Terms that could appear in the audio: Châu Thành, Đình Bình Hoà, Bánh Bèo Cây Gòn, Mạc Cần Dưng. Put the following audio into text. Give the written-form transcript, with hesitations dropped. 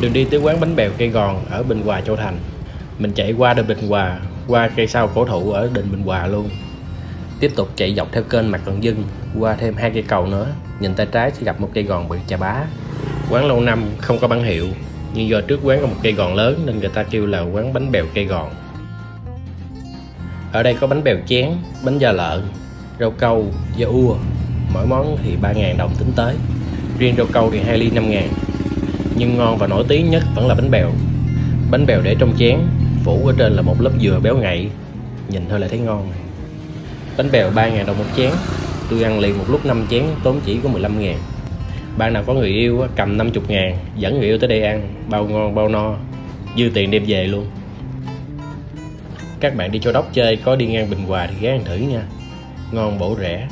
Đường đi tới quán bánh bèo cây gòn ở Bình Hoà, Châu Thành. Mình chạy qua đường Bình Hoà, qua cây sau cổ thụ ở Đình Bình Hoà luôn. Tiếp tục chạy dọc theo kênh Mạc Cần Dưng, qua thêm 2 cây cầu nữa, nhìn tay trái sẽ gặp một cây gòn bằng chà bá. Quán lâu năm không có bản hiệu, nhưng do trước quán có một cây gòn lớn nên người ta kêu là quán bánh bèo cây gòn. Ở đây có bánh bèo chén, bánh da lợn, rau câu, da ua. Mỗi món thì 3.000 đồng tính tới. Riêng rau câu thì 2 ly 5.000. Nhưng ngon và nổi tiếng nhất vẫn là bánh bèo. Bánh bèo để trong chén, phủ ở trên là một lớp dừa béo ngậy. Nhìn thôi là thấy ngon. Bánh bèo 3.000 đồng một chén. Tôi ăn liền một lúc 5 chén tốn chỉ có 15.000. Bạn nào có người yêu cầm 50.000, dẫn người yêu tới đây ăn, bao ngon bao no, dư tiền đem về luôn. Các bạn đi Châu Đốc chơi có đi ngang Bình Hoà thì ghé ăn thử nha. Ngon bổ rẻ.